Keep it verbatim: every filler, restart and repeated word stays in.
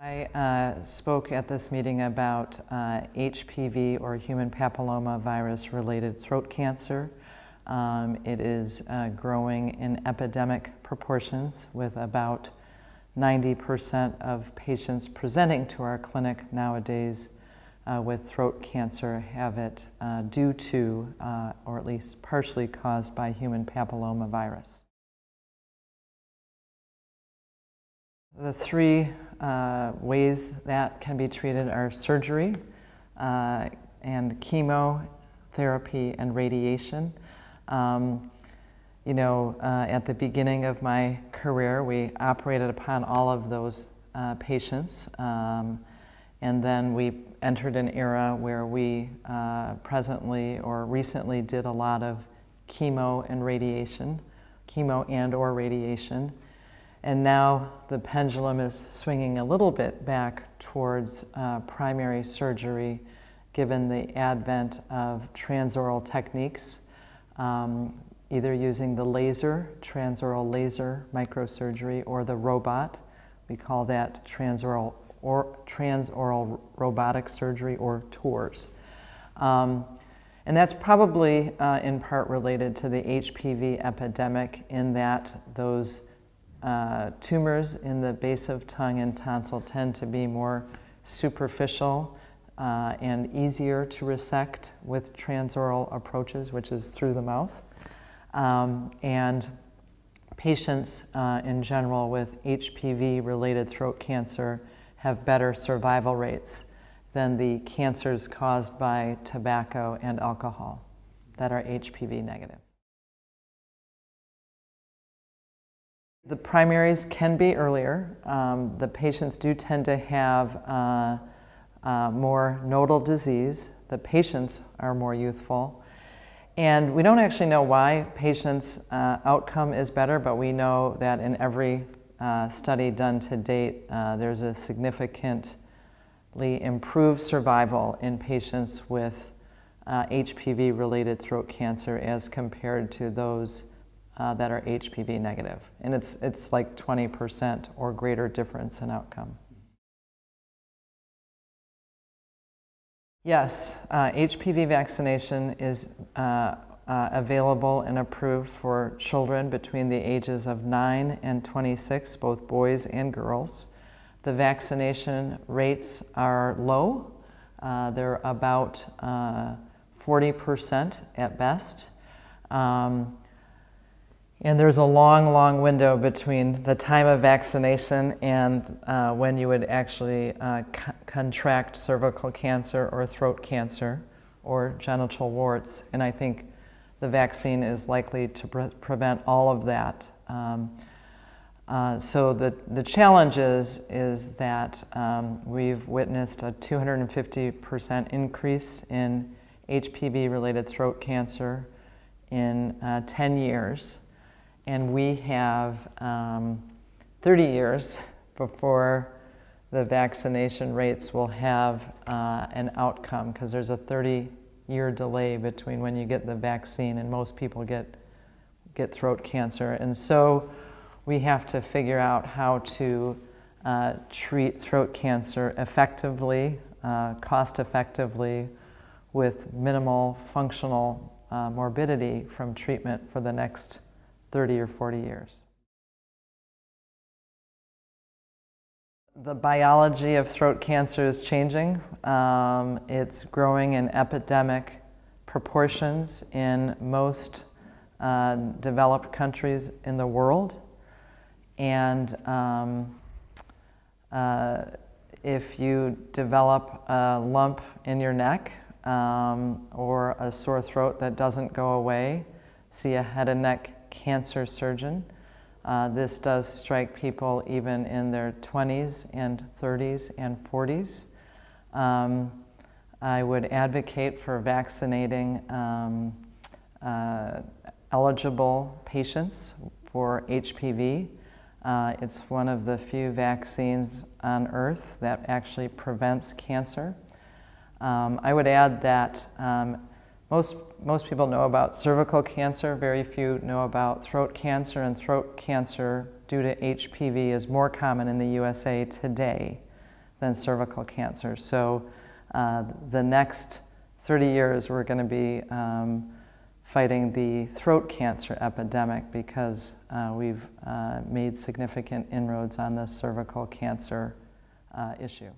I uh, spoke at this meeting about uh, H P V, or human papillomavirus related throat cancer. Um, it is uh, growing in epidemic proportions, with about ninety percent of patients presenting to our clinic nowadays uh, with throat cancer have it uh, due to, uh, or at least partially caused by, human papillomavirus. The three uh, ways that can be treated are surgery, uh, and chemotherapy, and radiation. Um, you know, uh, at the beginning of my career, we operated upon all of those uh, patients, um, and then we entered an era where we uh, presently or recently did a lot of chemo and radiation, chemo and or radiation. And now the pendulum is swinging a little bit back towards uh, primary surgery, given the advent of transoral techniques, um, either using the laser, transoral laser microsurgery, or the robot. We call that transoral or transoral robotic surgery, or TORS. Um, And that's probably uh, in part related to the H P V epidemic, in that those Uh, tumors in the base of tongue and tonsil tend to be more superficial uh, and easier to resect with transoral approaches, which is through the mouth. Um, and patients uh, in general with H P V-related throat cancer have better survival rates than the cancers caused by tobacco and alcohol that are H P V negative. The primaries can be earlier. Um, the patients do tend to have uh, uh, more nodal disease. The patients are more youthful. And we don't actually know why patients' uh, outcome is better, but we know that in every uh, study done to date, uh, there's a significantly improved survival in patients with uh, H P V-related throat cancer as compared to those Uh, that are H P V negative. And it's, it's like twenty percent or greater difference in outcome. Yes, uh, H P V vaccination is uh, uh, available and approved for children between the ages of nine and twenty-six, both boys and girls. The vaccination rates are low. Uh, they're about uh, forty percent at best. Um, And there's a long, long window between the time of vaccination and uh, when you would actually uh, co contract cervical cancer or throat cancer or genital warts. And I think the vaccine is likely to pre prevent all of that. Um, uh, so the, the challenge is, is that um, we've witnessed a two hundred fifty percent increase in H P V-related throat cancer in uh, ten years. And we have um, thirty years before the vaccination rates will have uh, an outcome, because there's a thirty year delay between when you get the vaccine and most people get, get throat cancer. And so we have to figure out how to uh, treat throat cancer effectively, uh, cost effectively, with minimal functional uh, morbidity from treatment for the next thirty or forty years. The biology of throat cancer is changing. Um, it's growing in epidemic proportions in most uh, developed countries in the world. And um, uh, if you develop a lump in your neck um, or a sore throat that doesn't go away, see a head and neck cancer surgeon. Uh, this does strike people even in their twenties and thirties and forties. Um, I would advocate for vaccinating um, uh, eligible patients for H P V. Uh, it's one of the few vaccines on earth that actually prevents cancer. Um, I would add that um, Most, most people know about cervical cancer. Very few know about throat cancer, and throat cancer due to H P V is more common in the U S A today than cervical cancer. So uh, the next thirty years we're going to be um, fighting the throat cancer epidemic, because uh, we've uh, made significant inroads on the cervical cancer uh, issue.